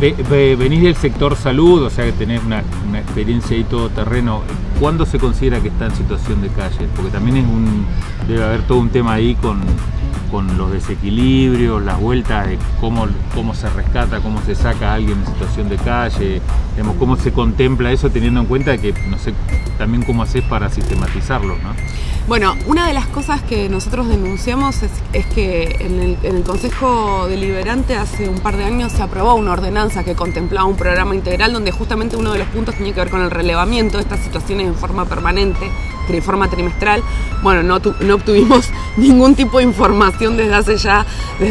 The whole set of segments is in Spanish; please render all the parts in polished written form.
Venís del sector salud, o sea que tenés una experiencia ahí todoterreno. ¿Cuándo se considera que está en situación de calle? Porque también es debe haber todo un tema ahí con los desequilibrios, las vueltas de cómo se rescata, cómo se saca a alguien en situación de calle, digamos, cómo se contempla eso teniendo en cuenta que, no sé, también cómo haces para sistematizarlo, ¿no? Bueno, una de las cosas que nosotros denunciamos es que en el Consejo Deliberante hace un par de años se aprobó una ordenanza que contemplaba un programa integral donde justamente uno de los puntos tenía que ver con el relevamiento de estas situaciones en forma permanente, de forma trimestral. Bueno, no obtuvimos ningún tipo de información desde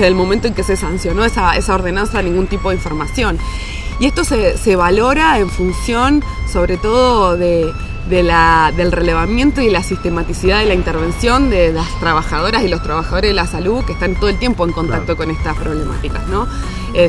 el momento en que se sancionó esa ordenanza, ningún tipo de información. Y esto se valora en función, sobre todo, del relevamiento y la sistematicidad de la intervención de las trabajadoras y los trabajadores de la salud que están todo el tiempo en contacto con estas problemáticas, ¿no?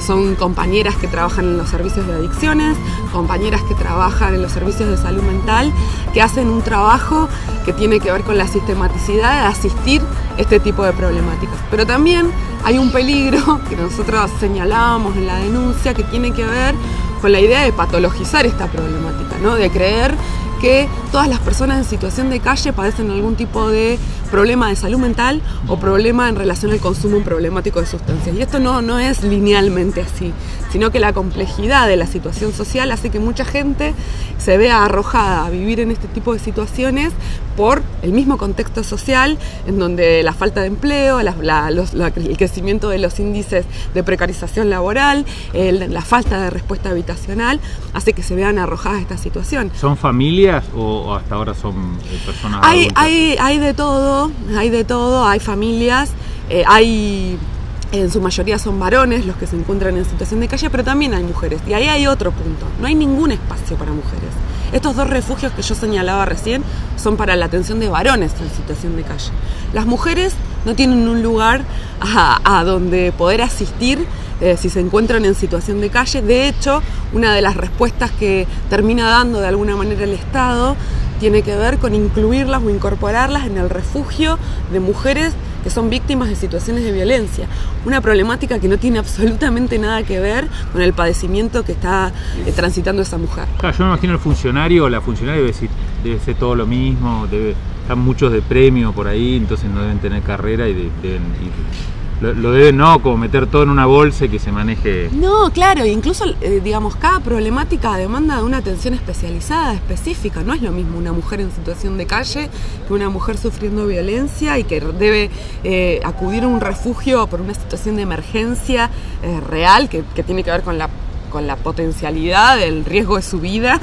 Son compañeras que trabajan en los servicios de adicciones, compañeras que trabajan en los servicios de salud mental, que hacen un trabajo que tiene que ver con la sistematicidad de asistir este tipo de problemáticas. Pero también hay un peligro que nosotros señalábamos en la denuncia que tiene que ver con la idea de patologizar esta problemática, ¿no? De creer que todas las personas en situación de calle padecen algún tipo de problema de salud mental o problema en relación al consumo problemático de sustancias. Y esto no es linealmente así, sino que la complejidad de la situación social hace que mucha gente se vea arrojada a vivir en este tipo de situaciones por el mismo contexto social, en donde la falta de empleo, el crecimiento de los índices de precarización laboral, la falta de respuesta habitacional, hace que se vean arrojadas a esta situación. ¿Son familias o hasta ahora son personas adultas? Hay de todo, hay familias, en su mayoría son varones los que se encuentran en situación de calle, pero también hay mujeres. Y ahí hay otro punto, no hay ningún espacio para mujeres. Estos dos refugios que yo señalaba recién son para la atención de varones en situación de calle. Las mujeres no tienen un lugar a donde poder asistir si se encuentran en situación de calle. De hecho, una de las respuestas que termina dando de alguna manera el Estado tiene que ver con incluirlas o incorporarlas en el refugio de mujeres que son víctimas de situaciones de violencia. Una problemática que no tiene absolutamente nada que ver con el padecimiento que está transitando esa mujer. Claro, yo me imagino el funcionario o la funcionaria debe ser todo lo mismo, están muchos de premio por ahí, entonces no deben tener carrera y deben ir. Lo deben, ¿no? Como meter todo en una bolsa y que se maneje. No, claro, incluso, digamos, cada problemática demanda de una atención especializada, específica. No es lo mismo una mujer en situación de calle que una mujer sufriendo violencia y que debe acudir a un refugio por una situación de emergencia real que tiene que ver con la potencialidad del riesgo de su vida.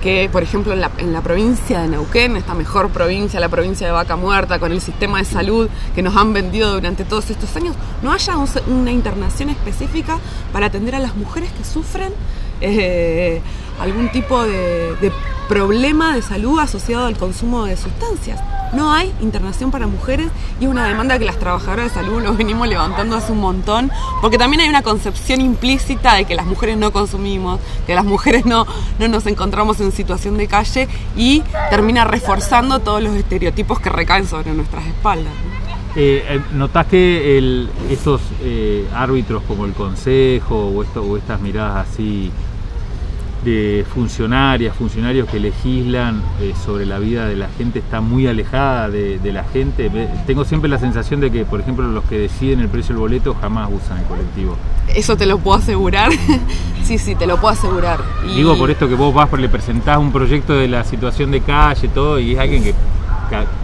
Que, por ejemplo, en la provincia de Neuquén, esta mejor provincia, la provincia de Vaca Muerta, con el sistema de salud que nos han vendido durante todos estos años, no haya una internación específica para atender a las mujeres que sufren algún tipo de problema de salud asociado al consumo de sustancias. No hay internación para mujeres y es una demanda que las trabajadoras de salud nos venimos levantando hace un montón, porque también hay una concepción implícita de que las mujeres no consumimos, que las mujeres no nos encontramos en situación de calle, y termina reforzando todos los estereotipos que recaen sobre nuestras espaldas. ¿Notás que estos árbitros como el Consejo o estas miradas así de funcionarios que legislan sobre la vida de la gente está muy alejada de la gente? Tengo siempre la sensación de que, por ejemplo, los que deciden el precio del boleto jamás usan el colectivo. ¿Eso te lo puedo asegurar? Sí, te lo puedo asegurar. Y... digo, por esto que vos vas, le presentás un proyecto de la situación de calle, todo, y es alguien que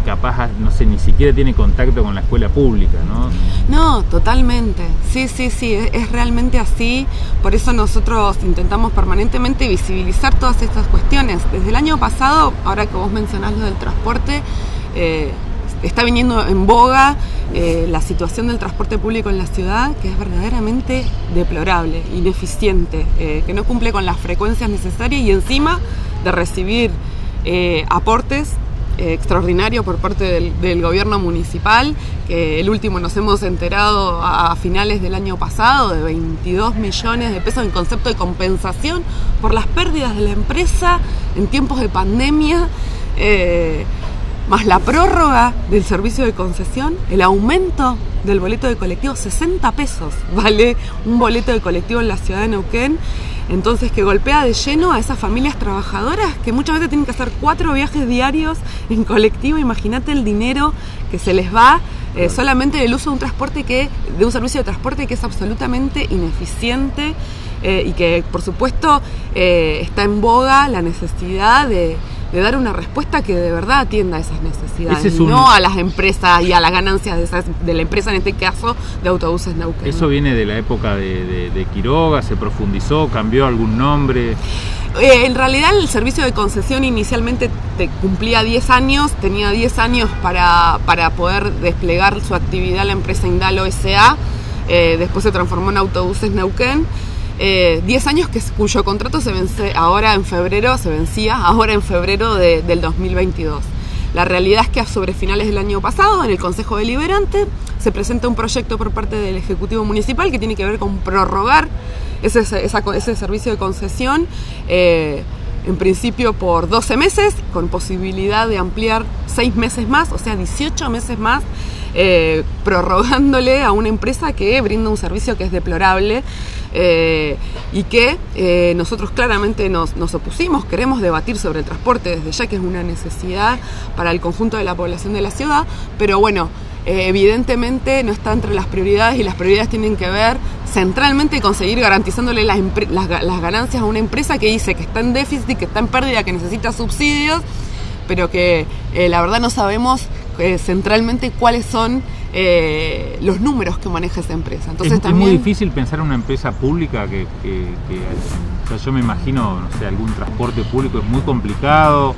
capaz, no sé, ni siquiera tiene contacto con la escuela pública, ¿no? No, totalmente. Sí, es realmente así. Por eso nosotros intentamos permanentemente visibilizar todas estas cuestiones. Desde el año pasado, ahora que vos mencionás lo del transporte, está viniendo en boga la situación del transporte público en la ciudad, que es verdaderamente deplorable, ineficiente, que no cumple con las frecuencias necesarias y encima de recibir aportes extraordinario por parte del gobierno municipal, que el último nos hemos enterado a finales del año pasado de 22 millones de pesos en concepto de compensación por las pérdidas de la empresa en tiempos de pandemia. más la prórroga del servicio de concesión, el aumento del boleto de colectivo, 60 pesos vale un boleto de colectivo en la ciudad de Neuquén, entonces que golpea de lleno a esas familias trabajadoras que muchas veces tienen que hacer 4 viajes diarios en colectivo. Imagínate el dinero que se les va solamente del uso de un servicio de transporte que es absolutamente ineficiente, y que por supuesto está en boga la necesidad de dar una respuesta que de verdad atienda a esas necesidades, no a las empresas y a las ganancias de la empresa, en este caso de Autobuses Neuquén. Eso viene de la época de Quiroga, se profundizó, cambió algún nombre. En realidad el servicio de concesión inicialmente cumplía 10 años, tenía 10 años para poder desplegar su actividad la empresa Indalo S.A., después se transformó en Autobuses Neuquén. 10 años cuyo contrato se vence ahora en febrero, se vencía ahora en febrero del 2022. La realidad es que sobre finales del año pasado, en el Consejo Deliberante, se presenta un proyecto por parte del Ejecutivo Municipal que tiene que ver con prorrogar ese servicio de concesión, en principio por 12 meses, con posibilidad de ampliar 6 meses más, o sea 18 meses más, prorrogándole a una empresa que brinda un servicio que es deplorable. Y que nosotros claramente nos opusimos. Queremos debatir sobre el transporte desde ya, que es una necesidad para el conjunto de la población de la ciudad, pero bueno, evidentemente no está entre las prioridades, y las prioridades tienen que ver centralmente con seguir garantizándole las ganancias a una empresa que dice que está en déficit, que está en pérdida, que necesita subsidios, pero que la verdad no sabemos centralmente cuáles son los números que maneja esa empresa. Entonces, es muy difícil pensar una empresa pública que yo me imagino, no sé, algún transporte público es muy complicado,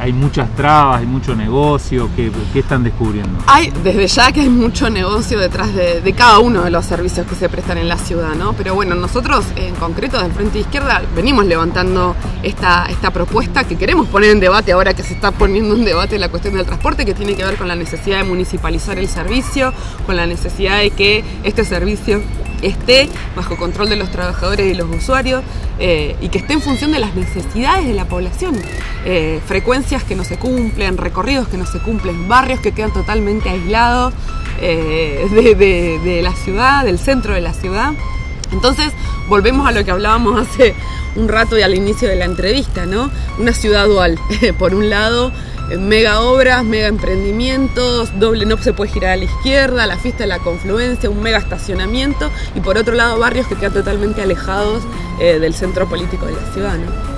hay muchas trabas, hay mucho negocio. ¿Qué están descubriendo? Desde ya que hay mucho negocio detrás de cada uno de los servicios que se prestan en la ciudad, ¿no? Pero bueno, nosotros en concreto del Frente de Izquierda venimos levantando esta propuesta que queremos poner en debate ahora que se está poniendo en debate la cuestión del transporte, que tiene que ver con la necesidad de municipalizar el servicio, con la necesidad de que este servicio esté bajo control de los trabajadores y los usuarios, y que esté en función de las necesidades de la población. Frecuencias que no se cumplen, recorridos que no se cumplen, barrios que quedan totalmente aislados de la ciudad, del centro de la ciudad. Entonces, volvemos a lo que hablábamos hace un rato y al inicio de la entrevista, ¿no? Una ciudad dual. Por un lado, mega obras, mega emprendimientos, no se puede girar a la izquierda, la fiesta de la confluencia, un mega estacionamiento, y por otro lado barrios que quedan totalmente alejados del centro político de la ciudad, ¿no?